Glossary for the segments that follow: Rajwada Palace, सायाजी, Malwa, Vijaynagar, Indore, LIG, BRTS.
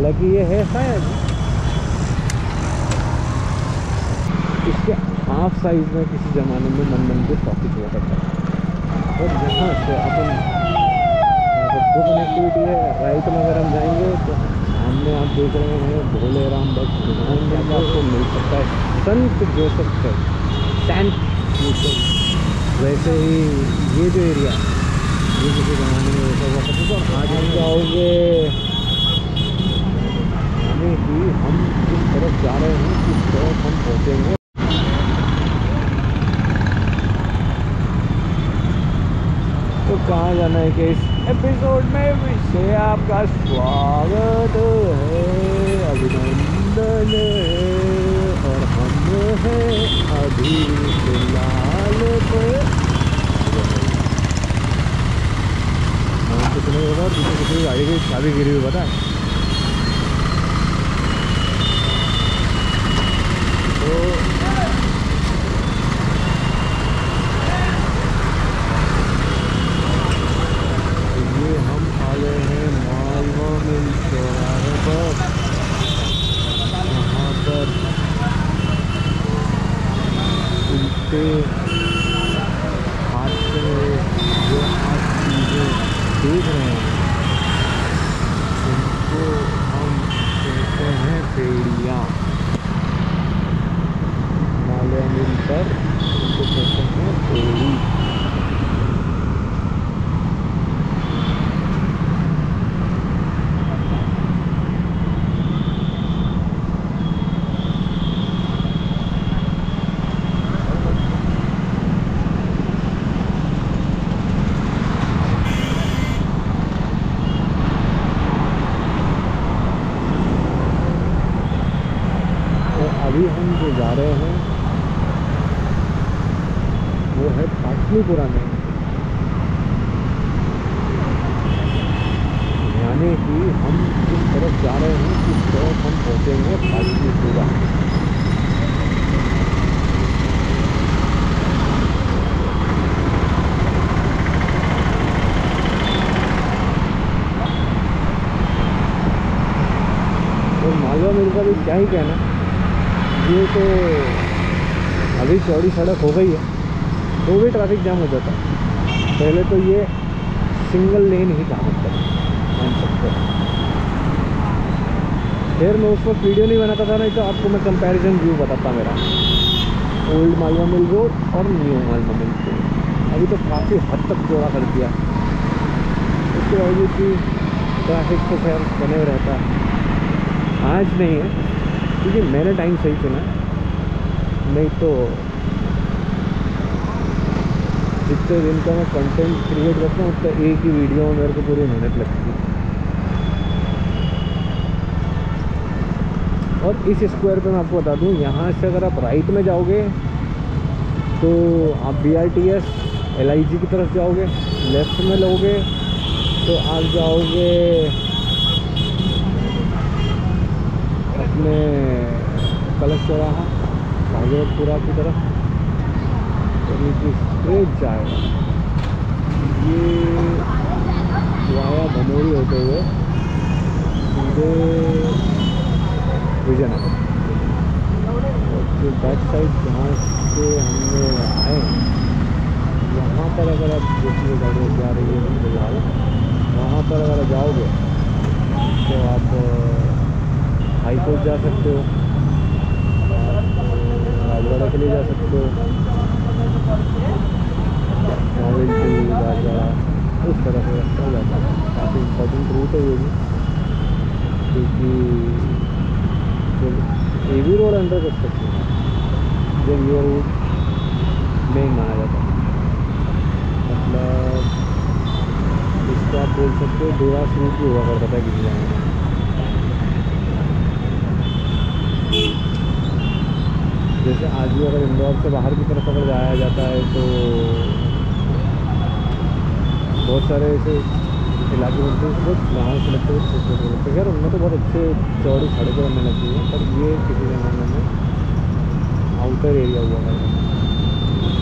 हालांकि ये है शायद इसके हाफ साइज में किसी ज़माने में मंदिर प्रॉफिट हुआ करता है। और यहाँ से अपन जो कनेक्टिविटी है राइट में अगर हम जाएंगे तो सामने आप देख रहे हैं भोले राम बस भगवान आपको मिल सकता है संत जोसेफ चर्च। वैसे ही ये जो एरिया ये किसी जमाने में वैसा हुआ करता था। आज हम जाओगे यानी कि हम जिस तरफ जा रहे हैं उस तरफ हम पहुँचेंगे। तो कहाँ जाना है कि इस एपिसोड में विषय आपका स्वागत है, अभिनंदन है। और हम हैं अभी फिलहाल कितने होगा पीछे किसी गाड़ी की चाबी गिरी हुई पता है। तो ये हम आ गए हैं मालवा में चौराहे पर। यहाँ पर हाथ से जो आप चीज़ें देख रहे हैं उनको हम कहते हैं पेड़ियाँ। मालवा मिल पर उनको कहते हैं पेड़ी। यानी कि हम जिस तरफ जा रहे हैं उस तरफ हम पहुँचेंगे पूरा। तो मालवा मिल का भी क्या ही कहना। ये तो अभी चौड़ी सड़क हो गई है तो भी ट्रैफिक जाम हो जाता है। पहले तो ये सिंगल लेन ही काम करता है मान सकते हैं। फिर मैं उस वक्त वीडियो नहीं बनाता था, नहीं तो आपको मैं कंपैरिजन व्यू बताता मेरा ओल्ड मालवा मिल रोड और न्यू मालवा मिल रोड। अभी तो काफ़ी हद तक चौड़ा कर दिया, उसके बावजूद भी ट्रैफिक तो खैर बने रहता है। आज नहीं है क्योंकि मैंने टाइम सही चुना, नहीं तो जितने दिन का मैं कंटेंट क्रिएट करता हूँ उतना एक ही वीडियो में मेरे को पूरी मेहनत लगती है। और इस स्क्वायर पे मैं आपको बता दूँ, यहाँ से अगर आप राइट में जाओगे तो आप BRTS LIG की तरफ जाओगे, लेफ़्ट में लोगे तो आप जाओगे अपने कलश चौराहा भागवतपुरा की तरफ। स्ट्रेट जाएगा ये वाया भनौरी होते हुए सीधे विजयनगर। और जो बैक साइड जहाँ से हमने आए वहाँ पर अगर आप दूसरी गाड़ी जा रही है फिलहाल वहाँ पर अगर जाओगे तो आप हाईकोर्ट जा सकते हो, राजवाड़ा के लिए जा सकते हो, उस तरह से रास्ता जाता है। काफ़ी इम्पोर्टेंट रूट है ये भी, क्योंकि ये भी रोड अंडर कंस्ट्रक्शन है जब ये रूट मेन माना जाता है। मतलब इसको आप बोल सकते हो डोरास रूट भी हुआ करता था किसी जगह में। जैसे आज भी अगर इंदौर से बाहर की तरफ अगर जाया जाता है तो बहुत सारे ऐसे इलाके होते हैं बहुत गाँव से लगते हैं, छोटे छोटे लगते हैं। खैर उनमें तो बहुत अच्छे चौड़ी सड़कें बनने लगती हैं, पर ये किसी जमाने में आउटर एरिया हुआ करता है।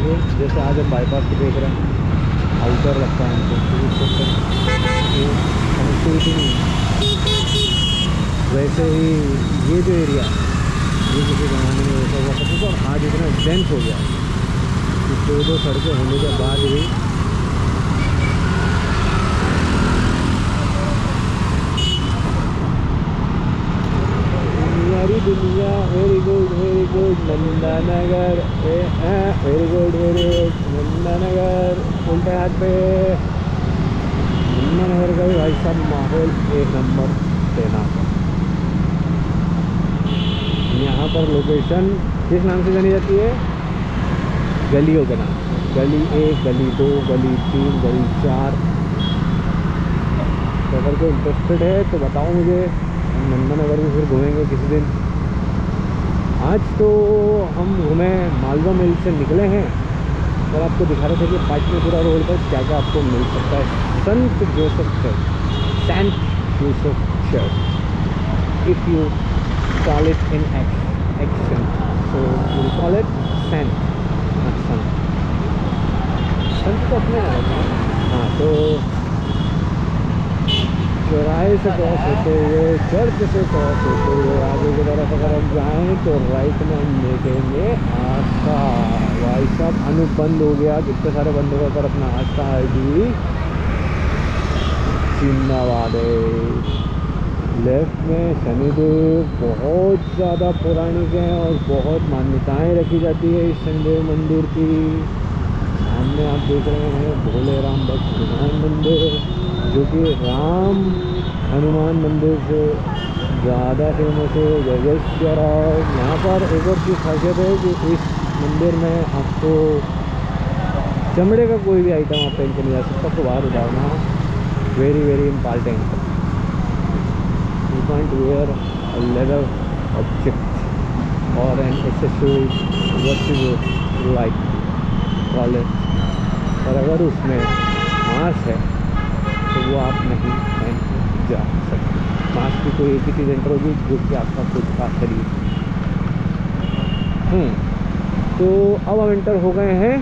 आगे जैसे आज हम बाईपास को देख रहे हैं आउटर लगता है हमको, क्योंकि वैसे ही ये जो एरिया ये किसी जमाने में वैसा हुआ करता था और आज इतना डेंस हो गया कि दो सड़कें होने के बाद भी सारी दुनिया very good Nandanagar very good Nandanagar उल्टे हाथ पे नंदानगर का भी भाई साहब माहौल एक नंबर देना था। यहाँ पर लोकेशन किस नाम से जानी जाती है? गलियों के नाम, गली 1, गली 2, गली 3, गली 4। तो अगर कोई इंटरेस्टेड है तो बताओ मुझे, नंदनगर में फिर घूमेंगे किसी दिन। आज तो हम घूमे, मालवा मिल से निकले हैं और आपको दिखा रहे थे कि पाँचवीपुरा रोड पर क्या क्या आपको मिल सकता है। संत Joseph church, saint Joseph church, if you call it in action, so we'll call it Sant, not Sun. Sant तो अपने हाँ, तो चौराहे से क्रॉस होते हुए, चर्च से क्रॉस होते हुए आगे की तरफ अगर हम जाएँ तो राइट में हम देखेंगे आस्था। भाई साहब अनुप बंद हो गया, कितने सारे बंद हो गए पर अपना आस्था आईडी जिंदाबाद है। लेफ्ट में शनिदेव, बहुत ज़्यादा पौराणिक हैं और बहुत मान्यताएं रखी जाती है इस शनिदेव मंदिर की। सामने आप देख रहे हैं भोले राम भक्त हनुमान मंदिर, जो कि राम हनुमान मंदिर से ज़्यादा फेमस है। जय जय श्री राम। यहाँ पर एक और चीज़ खासियत है कि इस मंदिर में आपको चमड़े का कोई भी आइटम आप पहन के नहीं जा सकता, तो बाहर उठाना very important. You can't wear a leather object or an accessory what you like, call it, पर अगर उसमें मांस है तो वो आप नहीं पहन जा सकते। मांस की कोई एक ही चीज़ एंटर होगी जो कि आपका खुद का शरीर। तो अब हम एंटर हो गए हैं।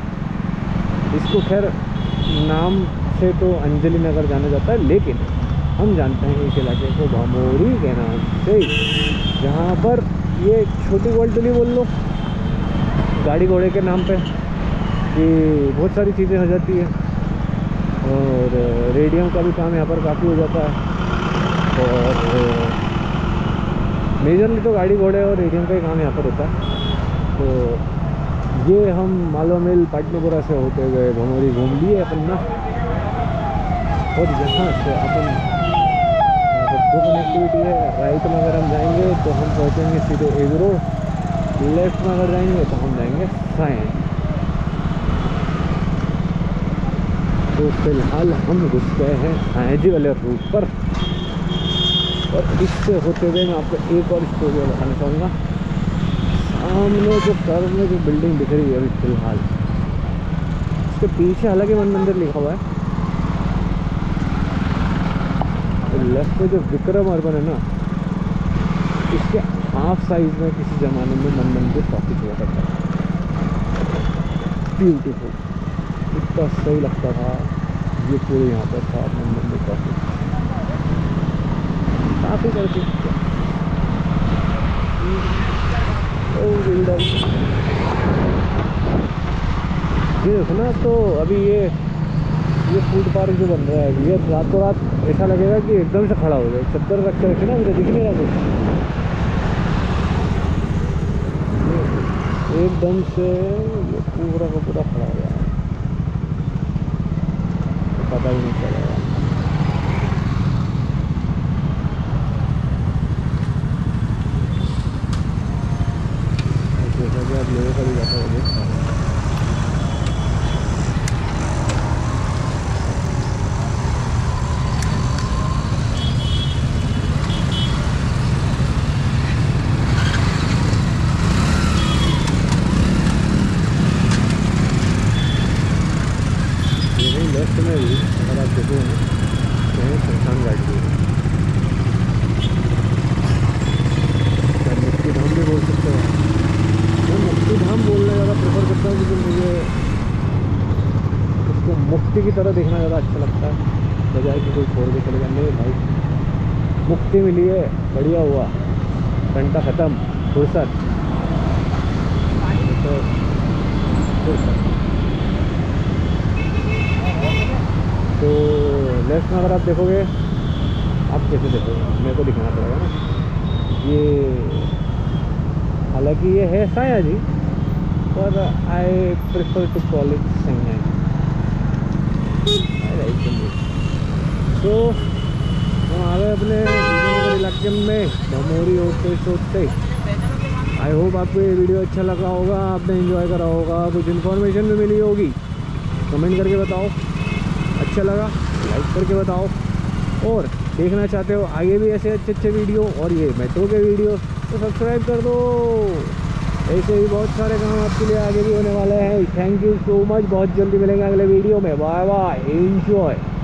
इसको खैर नाम से तो अंजलि नगर जाना जाता है, लेकिन हम जानते हैं इस इलाके को भामोरी के नाम से, जहाँ पर ये छोटी गोल टली बोल लो, गाड़ी घोड़े के नाम पे कि बहुत सारी चीज़ें हो जाती है और रेडियम का भी काम यहाँ पर काफ़ी हो जाता है। और मेजरली तो गाड़ी घोड़े और रेडियम का ही काम यहाँ पर होता है। तो ये हम मालवा मिल पाटनपुरा से होते गए भामोरी घूम लिए अपन ना, और यहाँ से अपन वो कनेक्टिविटी है। राइट में अगर हम जाएंगे तो हम पहुँचेंगे सीधे एग्रो, लेफ्ट में अगर जाएंगे तो हम जाएंगे साइन। तो फिलहाल हम घुस गए हैं साइजी वाले रूट पर, और इससे होते हुए मैं आपको एक और स्टोरी बताना चाहूँगा। सामने जो कर्व में जो बिल्डिंग दिख रही है अभी फिलहाल, उसके पीछे हालांकि मन मंदिर लिखा हुआ है। लेफ्ट में जो विक्रम अर्बन है ना, इसके हाफ साइज में किसी ज़माने में मन मंदिर स्थापित हुआ करता था। ब्यूटीफुल, इतना सही लगता था ये पूरे यहाँ पर था मन मंदिर काफ़ी करके। ये देखो ना, तो अभी ये फूड पार्क जो बन रहा है, ये रातों रात ऐसा लगेगा कि एकदम से खड़ा हो जाए। 70 रख के रखे ना, मुझे दिख नहीं रहा कुछ, एकदम से ये पूरा का पूरा खड़ा हो गया, तो पता ही नहीं चला। देखा गया अब लोगों का भी जाता है। की तरह देखना ज़्यादा अच्छा लगता है, बजाय कि कोई छोड़ के चले जाए। नहीं भाई, मुक्ति मिली है, बढ़िया हुआ, घंटा ख़त्म, फुर्सत। तो लेफ्ट में अगर आप देखोगे, आप कैसे देखोगे मेरे को दिखाना पड़ेगा ना। ये हालांकि ये है सायाजी, पर I prefer to call it सायाजी। तो हम आ गए अपने विजयनगर इलाके में डमोरी होते सोचते। आई होप आपको ये वीडियो अच्छा लगा होगा, आपने एंजॉय करा होगा, कुछ इन्फॉर्मेशन भी मिली होगी। कमेंट करके बताओ अच्छा लगा, लाइक करके बताओ। और देखना चाहते हो आगे भी ऐसे अच्छे अच्छे वीडियो और ये मेट्रो के वीडियो, तो सब्सक्राइब कर दो। ऐसे ही बहुत सारे काम आपके लिए आगे भी होने वाले हैं। थैंक यू सो मच, बहुत जल्दी मिलेंगे अगले वीडियो में। Bye bye, enjoy.